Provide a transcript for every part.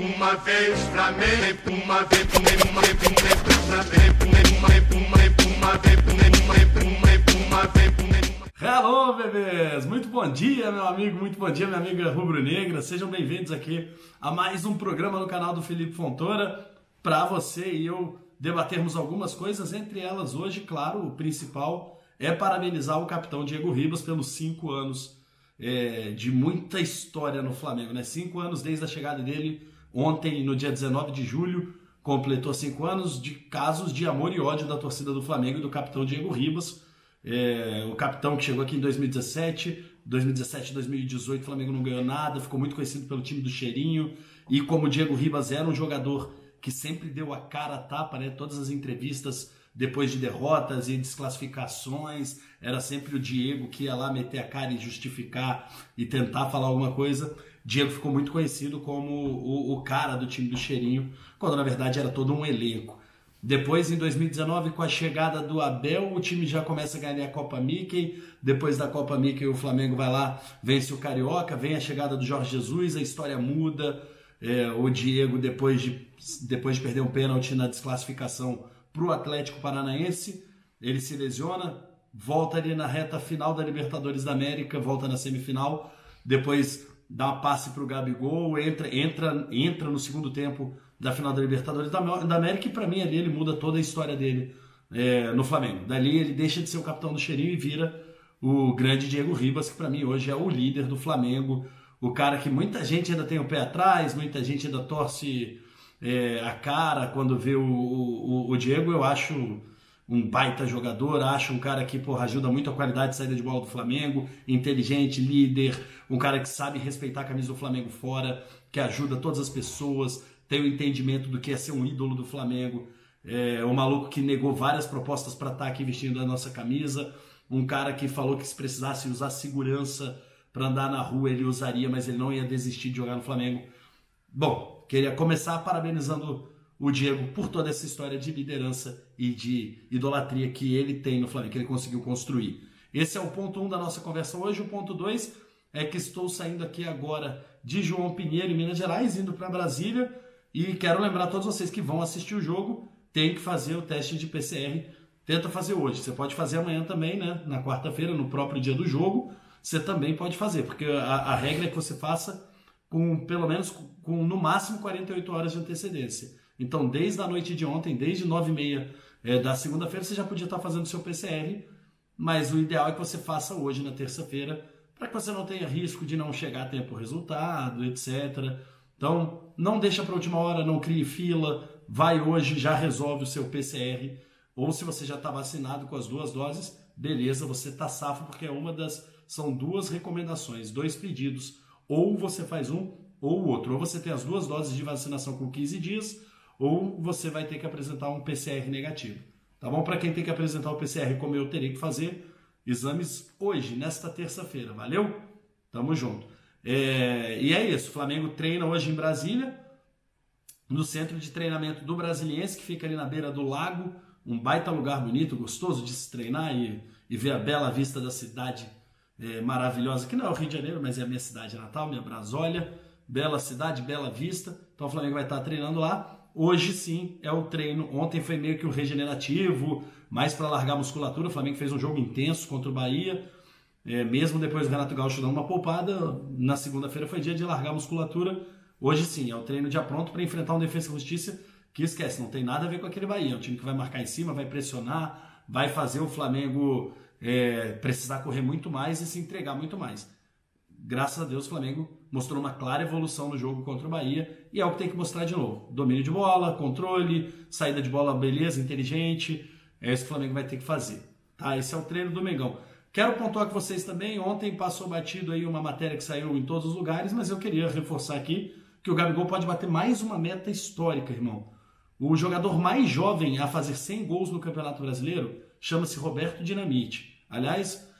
Uma vez Flamengo, uma vez Flamengo, uma vez Flamengo. Hello, bebês! Muito bom dia, meu amigo, muito bom dia, minha amiga rubro-negra. Sejam bem-vindos aqui a mais um programa no canal do Felipe Fontoura para você e eu debatermos algumas coisas, entre elas hoje, claro, o principal é parabenizar o capitão Diego Ribas pelos 5 anos de muita história no Flamengo, né? 5 anos desde a chegada dele. Ontem, no dia 19 de julho, completou 5 anos de casos de amor e ódio da torcida do Flamengo e do capitão Diego Ribas. O capitão que chegou aqui em 2017, 2018, o Flamengo não ganhou nada, ficou muito conhecido pelo time do Cheirinho. E como o Diego Ribas era um jogador que sempre deu a cara a tapa, né? Todas as entrevistas depois de derrotas e desclassificações, era sempre o Diego que ia lá meter a cara e justificar e tentar falar alguma coisa. Diego ficou muito conhecido como o cara do time do Cheirinho, quando na verdade era todo um elenco. Depois, em 2019, com a chegada do Abel, o time já começa a ganhar a Copa Mickey. Depois da Copa Mickey, o Flamengo vai lá, vence o Carioca, vem a chegada do Jorge Jesus, a história muda. O Diego, depois de perder um pênalti na desclassificação para o Atlético Paranaense, ele se lesiona, volta ali na reta final da Libertadores da América, volta na semifinal, depois dá um passe para o Gabigol, entra no segundo tempo da final da Libertadores da América e para mim ali ele muda toda a história dele no Flamengo. Dali ele deixa de ser o capitão do Cheirinho e vira o grande Diego Ribas, que para mim hoje é o líder do Flamengo, o cara que muita gente ainda tem o pé atrás, muita gente ainda torce a cara quando vê o Diego. Eu acho um baita jogador, acho um cara que ajuda muito a qualidade de saída de bola do Flamengo, inteligente, líder, um cara que sabe respeitar a camisa do Flamengo fora, que ajuda todas as pessoas, tem o entendimento do que é ser um ídolo do Flamengo, um maluco que negou várias propostas para estar aqui vestindo a nossa camisa, um cara que falou que se precisasse usar segurança para andar na rua ele usaria, mas ele não ia desistir de jogar no Flamengo. Bom, queria começar parabenizando o Diego por toda essa história de liderança e de idolatria que ele tem no Flamengo, que ele conseguiu construir. Esse é o ponto 1 da nossa conversa hoje. O ponto 2 é que estou saindo aqui agora de João Pinheiro, em Minas Gerais, indo para Brasília, e quero lembrar a todos vocês que vão assistir o jogo, tem que fazer o teste de PCR, tenta fazer hoje. Você pode fazer amanhã também, né? Na quarta-feira, no próprio dia do jogo, você também pode fazer, porque a regra é que você faça com pelo menos, no máximo, 48 horas de antecedência. Então, desde a noite de ontem, desde 9h30 da segunda-feira, você já podia estar fazendo o seu PCR, mas o ideal é que você faça hoje, na terça-feira, para que você não tenha risco de não chegar a tempo o resultado, etc. Então, não deixa para a última hora, não crie fila, vai hoje, já resolve o seu PCR, ou se você já está vacinado com as 2 doses, beleza, você está safo, porque é são 2 recomendações, 2 pedidos, ou você faz um ou o outro, ou você tem as 2 doses de vacinação com 15 dias, ou você vai ter que apresentar um PCR negativo, tá bom? Para quem tem que apresentar o PCR, como eu terei que fazer, exames hoje, nesta terça-feira, valeu? Tamo junto. E é isso, o Flamengo treina hoje em Brasília, no centro de treinamento do Brasiliense, que fica ali na beira do lago, um baita lugar bonito, gostoso de se treinar e ver a bela vista da cidade maravilhosa, que não é o Rio de Janeiro, mas é a minha cidade natal, minha Brasólia, bela cidade, bela vista, então o Flamengo vai estar treinando lá. Hoje sim é o treino, ontem foi meio que o regenerativo, mais para largar a musculatura. O Flamengo fez um jogo intenso contra o Bahia, mesmo depois do Renato Gaúcho dando uma poupada, na segunda-feira foi dia de largar a musculatura. Hoje sim é o treino de apronto para enfrentar um Defensa y Justicia, que esquece, não tem nada a ver com aquele Bahia, é um time que vai marcar em cima, vai pressionar, vai fazer o Flamengo precisar correr muito mais e se entregar muito mais. Graças a Deus o Flamengo mostrou uma clara evolução no jogo contra o Bahia e é o que tem que mostrar de novo. Domínio de bola, controle, saída de bola, beleza, inteligente. É isso que o Flamengo vai ter que fazer. Tá? Esse é o treino do Mengão. Quero pontuar com vocês também, ontem passou batido aí uma matéria que saiu em todos os lugares, mas eu queria reforçar aqui que o Gabigol pode bater mais uma meta histórica, irmão. O jogador mais jovem a fazer 100 gols no Campeonato Brasileiro chama-se Roberto Dinamite. Aliás,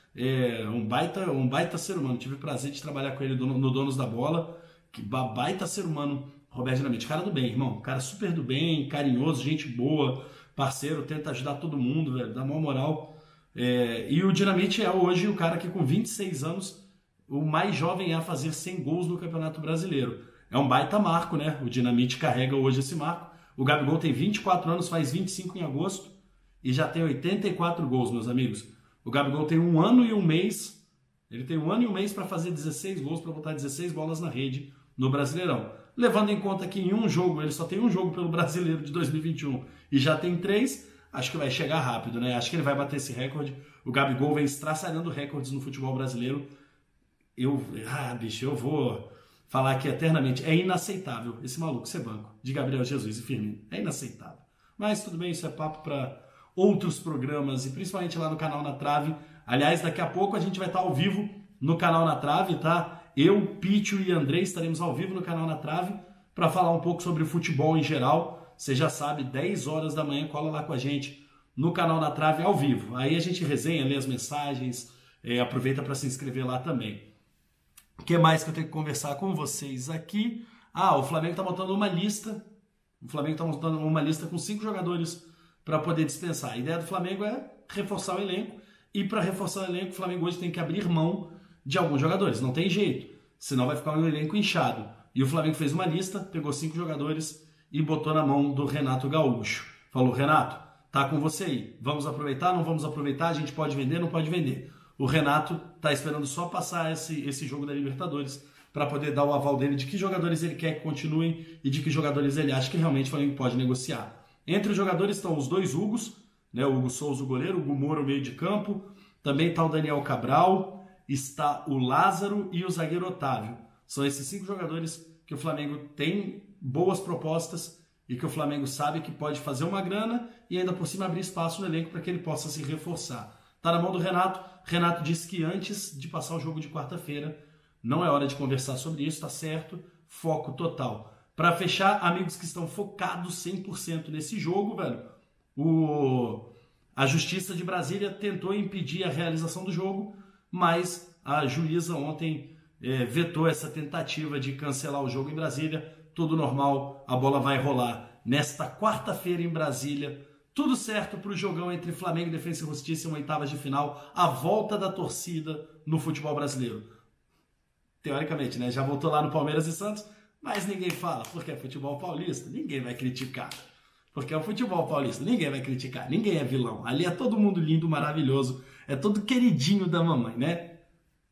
um baita ser humano, tive o prazer de trabalhar com ele no Donos da Bola, que baita ser humano, Roberto Dinamite, cara do bem, irmão, cara super do bem, carinhoso, gente boa, parceiro, tenta ajudar todo mundo, velho, dá maior moral, e o Dinamite é hoje o cara que com 26 anos, o mais jovem a fazer 100 gols no Campeonato Brasileiro, é um baita marco, né? O Dinamite carrega hoje esse marco. O Gabigol tem 24 anos, faz 25 em agosto e já tem 84 gols, meus amigos. O Gabigol tem 1 ano e 1 mês... Ele tem 1 ano e 1 mês para fazer 16 gols, para botar 16 bolas na rede no Brasileirão. Levando em conta que em um jogo, ele só tem um jogo pelo Brasileiro de 2021 e já tem 3, acho que vai chegar rápido, né? Acho que ele vai bater esse recorde. O Gabigol vem estraçalhando recordes no futebol brasileiro. Eu vou falar aqui eternamente. É inaceitável esse maluco ser banco de Gabriel Jesus e Firmino. É inaceitável. Mas tudo bem, isso é papo para outros programas e principalmente lá no canal Na Trave. Aliás, daqui a pouco a gente vai estar ao vivo no canal Na Trave, tá? Eu, Pichu e Andrei estaremos ao vivo no canal Na Trave para falar um pouco sobre o futebol em geral. Você já sabe, 10 horas da manhã, cola lá com a gente no canal Na Trave ao vivo. Aí a gente resenha, lê as mensagens, aproveita para se inscrever lá também. O que mais que eu tenho que conversar com vocês aqui? Ah, o Flamengo está montando uma lista. O Flamengo está montando uma lista com 5 jogadores para poder dispensar. A ideia do Flamengo é reforçar o elenco. E para reforçar o elenco, o Flamengo hoje tem que abrir mão de alguns jogadores. Não tem jeito, senão vai ficar um elenco inchado. E o Flamengo fez uma lista, pegou 5 jogadores e botou na mão do Renato Gaúcho. Falou, Renato, tá com você aí. Vamos aproveitar, não vamos aproveitar, a gente pode vender, não pode vender. O Renato tá esperando só passar esse jogo da Libertadores para poder dar o aval dele de que jogadores ele quer que continuem e de que jogadores ele acha que realmente o Flamengo pode negociar. Entre os jogadores estão os 2 Hugos, né, o Hugo Souza, o goleiro, o Hugo Moura, o meio de campo, também está o Daniel Cabral, está o Lázaro e o zagueiro Otávio. São esses 5 jogadores que o Flamengo tem boas propostas e que o Flamengo sabe que pode fazer uma grana e ainda por cima abrir espaço no elenco para que ele possa se reforçar. Está na mão do Renato. Renato disse que antes de passar o jogo de quarta-feira, não é hora de conversar sobre isso, está certo, foco total. Para fechar, amigos que estão focados 100% nesse jogo, velho, a Justiça de Brasília tentou impedir a realização do jogo, mas a juíza ontem vetou essa tentativa de cancelar o jogo em Brasília. Tudo normal, a bola vai rolar nesta quarta-feira em Brasília. Tudo certo para o jogão entre Flamengo, Defensa y Justicia, uma oitava de final, a volta da torcida no futebol brasileiro. Teoricamente, né? Já voltou lá no Palmeiras e Santos, mas ninguém fala, porque é futebol paulista, ninguém vai criticar. Porque é o futebol paulista, ninguém vai criticar, ninguém é vilão. Ali é todo mundo lindo, maravilhoso, é todo queridinho da mamãe, né?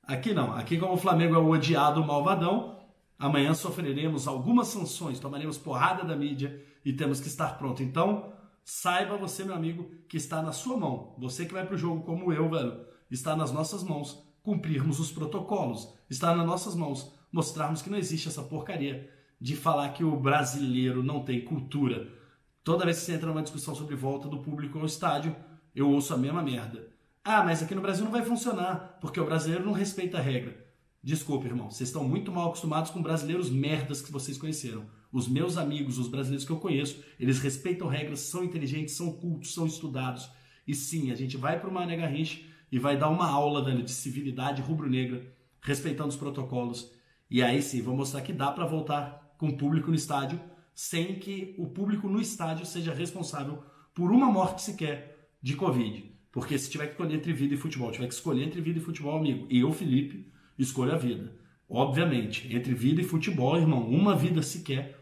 Aqui não, aqui como o Flamengo é o odiado, o malvadão, amanhã sofreremos algumas sanções, tomaremos porrada da mídia e temos que estar pronto. Então, saiba você, meu amigo, que está na sua mão. Você que vai pro jogo como eu, velho, está nas nossas mãos cumprirmos os protocolos, está nas nossas mãos mostrarmos que não existe essa porcaria de falar que o brasileiro não tem cultura. Toda vez que você entra numa discussão sobre volta do público ao estádio, eu ouço a mesma merda. Ah, mas aqui no Brasil não vai funcionar, porque o brasileiro não respeita a regra. Desculpa, irmão, vocês estão muito mal acostumados com brasileiros merdas que vocês conheceram. Os meus amigos, os brasileiros que eu conheço, eles respeitam regras, são inteligentes, são cultos, são estudados. E sim, a gente vai para o Mané Garrincha e vai dar uma aula, velho, de civilidade rubro-negra, respeitando os protocolos. E aí sim, vou mostrar que dá para voltar com o público no estádio, sem que o público no estádio seja responsável por uma morte sequer de Covid. Porque se tiver que escolher entre vida e futebol, tiver que escolher entre vida e futebol, amigo, e eu, Felipe, escolho a vida. Obviamente, entre vida e futebol, irmão, uma vida sequer,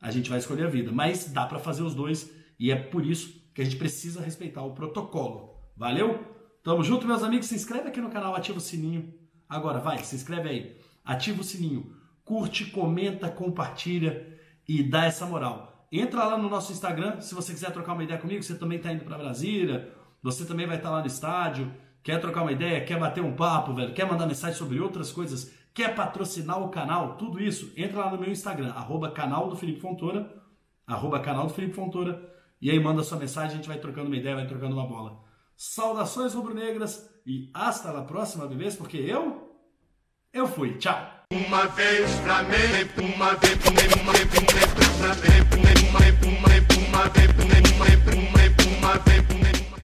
a gente vai escolher a vida. Mas dá para fazer os dois e é por isso que a gente precisa respeitar o protocolo. Valeu? Tamo junto, meus amigos. Se inscreve aqui no canal, ativa o sininho. Agora vai, se inscreve aí. Ativa o sininho. Curte, comenta, compartilha e dá essa moral. Entra lá no nosso Instagram, se você quiser trocar uma ideia comigo, você também está indo para Brasília, você também vai estar lá no estádio, quer trocar uma ideia, quer bater um papo, velho, quer mandar mensagem sobre outras coisas, quer patrocinar o canal, tudo isso, entra lá no meu Instagram, @canal do Felipe Fontoura, e aí manda sua mensagem, a gente vai trocando uma ideia, vai trocando uma bola. Saudações rubro-negras e hasta a próxima vez, porque eu fui, tchau! Uma vez Flamengo, uma vez